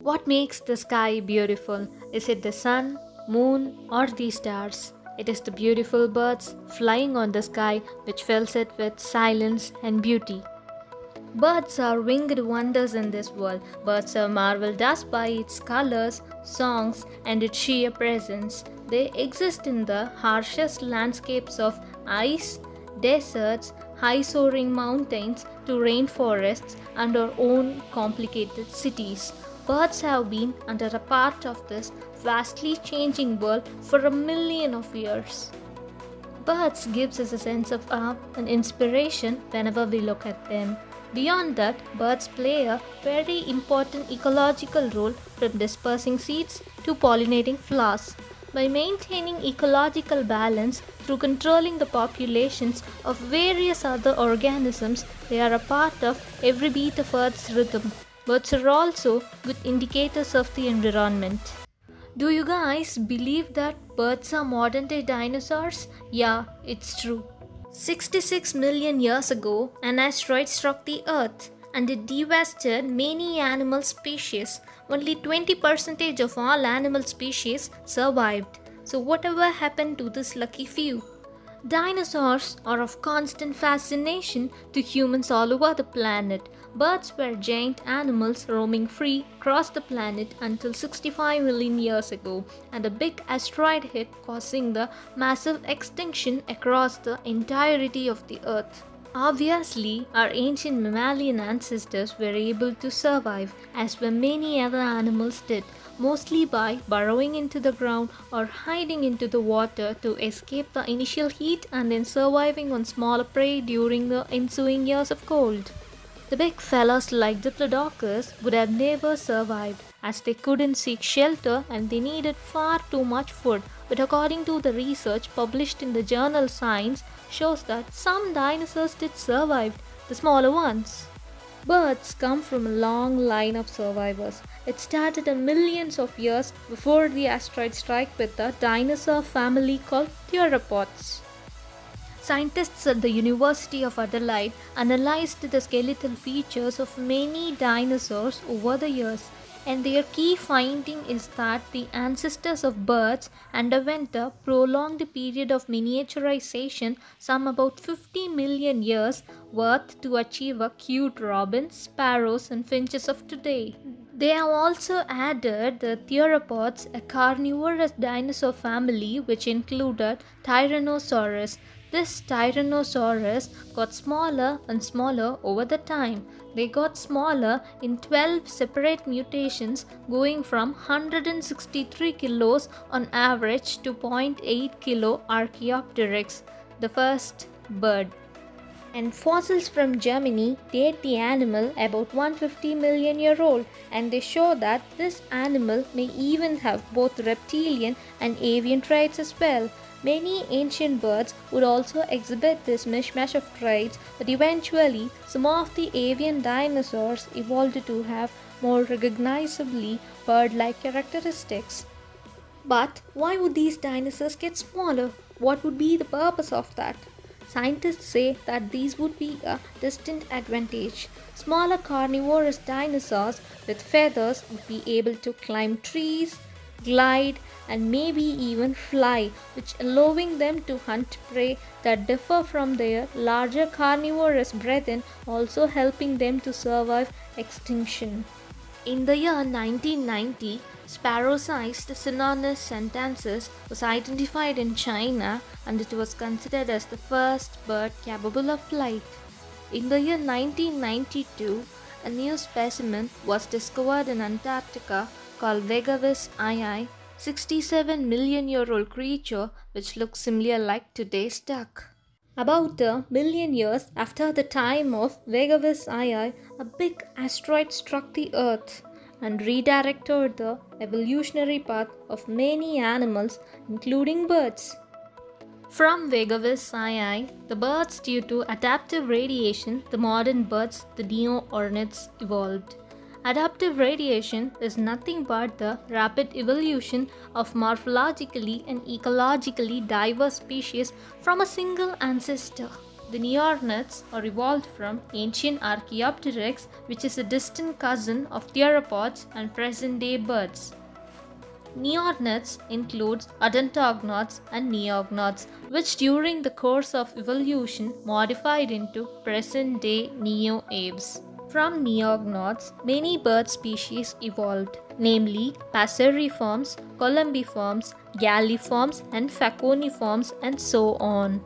What makes the sky beautiful? Is it the sun, moon, or the stars? It is the beautiful birds flying on the sky which fills it with silence and beauty. Birds are winged wonders in this world. Birds are marveled at by its colors, songs, and its sheer presence. They exist in the harshest landscapes of ice, deserts, high-soaring mountains to rainforests and our own complicated cities. Birds have been under a part of this vastly changing world for a million of years. Birds gives us a sense of awe and inspiration whenever we look at them. Beyond that, birds play a very important ecological role from dispersing seeds to pollinating flowers. By maintaining ecological balance through controlling the populations of various other organisms, they are a part of every beat of Earth's rhythm. Birds are also good indicators of the environment. Do you guys believe that birds are modern-day dinosaurs? Yeah, it's true. 66 million years ago, an asteroid struck the Earth, and it devastated many animal species. Only 20% of all animal species survived. So whatever happened to this lucky few? Dinosaurs are of constant fascination to humans all over the planet. Birds were giant animals roaming free across the planet until 65 million years ago, and a big asteroid hit, causing the massive extinction across the entirety of the Earth. Obviously, our ancient mammalian ancestors were able to survive, as were many other animals did, mostly by burrowing into the ground or hiding into the water to escape the initial heat and then surviving on smaller prey during the ensuing years of cold. The big fellas like diplodocus would have never survived, as they couldn't seek shelter and they needed far too much food. But according to the research published in the journal Science, shows that some dinosaurs did survive, the smaller ones. Birds come from a long line of survivors. It started millions of years before the asteroid strike with a dinosaur family called theropods. Scientists at the University of Adelaide analyzed the skeletal features of many dinosaurs over the years, and their key finding is that the ancestors of birds underwent a prolonged period of miniaturization, some about 50 million years worth, to achieve a cute robins, sparrows and finches of today. They have also added the theropods, a carnivorous dinosaur family which included Tyrannosaurus. This Tyrannosaurus got smaller and smaller over the time. They got smaller in 12 separate mutations, going from 163 kilos on average to 0.8 kilo Archaeopteryx, the first bird. And fossils from Germany date the animal about 150 million year old, and they show that this animal may even have both reptilian and avian traits as well. Many ancient birds would also exhibit this mishmash of traits, but eventually some of the avian dinosaurs evolved to have more recognizably bird-like characteristics. But why would these dinosaurs get smaller? What would be the purpose of that? Scientists say that these would be a distinct advantage. Smaller carnivorous dinosaurs with feathers would be able to climb trees, glide, and maybe even fly, which allowing them to hunt prey that differ from their larger carnivorous brethren, also helping them to survive extinction. In the year 1990, sparrow-sized Sinornis santensis was identified in China, and it was considered as the first bird capable of flight. In the year 1992, a new specimen was discovered in Antarctica called Vegavis II, 67 million year old creature which looks similar like today's duck. About a million years after the time of Vegavis II, a big asteroid struck the Earth and redirected the evolutionary path of many animals, including birds. From Vegavis II, the birds, due to adaptive radiation, the modern birds, the neornithes, evolved. Adaptive radiation is nothing but the rapid evolution of morphologically and ecologically diverse species from a single ancestor. The neornithes are evolved from ancient Archaeopteryx, which is a distant cousin of theropods and present-day birds. Neornithes includes ornithognaths and neognaths, which during the course of evolution modified into present-day neoaves. From neognaths, many bird species evolved, namely passeriforms, columbiforms, galliforms, and faconiforms, and so on.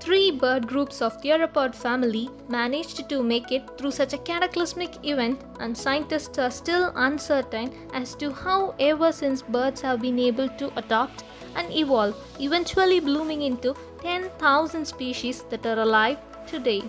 Three bird groups of theropod family managed to make it through such a cataclysmic event, and scientists are still uncertain as to how ever since birds have been able to adopt and evolve, eventually blooming into 10,000 species that are alive today.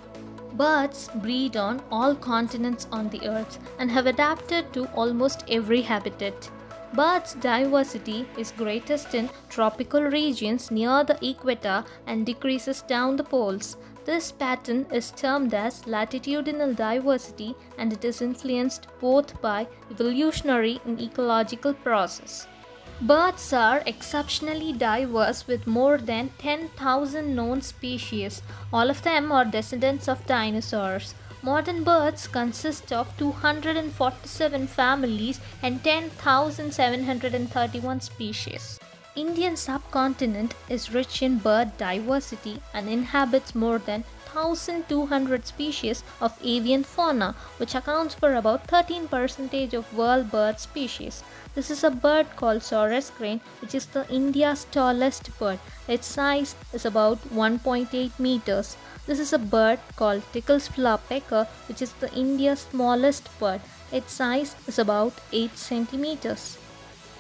Birds breed on all continents on the earth and have adapted to almost every habitat. Birds' diversity is greatest in tropical regions near the equator and decreases down the poles. This pattern is termed as latitudinal diversity, and it is influenced both by evolutionary and ecological processes. Birds are exceptionally diverse with more than 10,000 known species. All of them are descendants of dinosaurs. Modern birds consist of 247 families and 10,731 species. Indian subcontinent is rich in bird diversity and inhabits more than 1,200 species of avian fauna, which accounts for about 13% of world bird species. This is a bird called Sarus Crane, which is the India's tallest bird. Its size is about 1.8 meters. This is a bird called Tickell's Flowerpecker, which is the India's smallest bird. Its size is about 8 centimeters.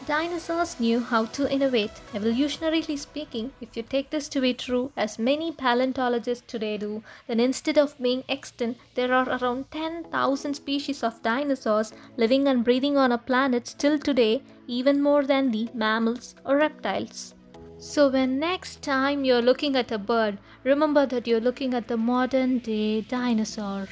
Dinosaurs knew how to innovate. Evolutionarily speaking, if you take this to be true, as many paleontologists today do, then instead of being extinct, there are around 10,000 species of dinosaurs living and breathing on a planet still today, even more than the mammals or reptiles. So when next time you're looking at a bird, remember that you're looking at the modern day dinosaur.